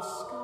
the sky.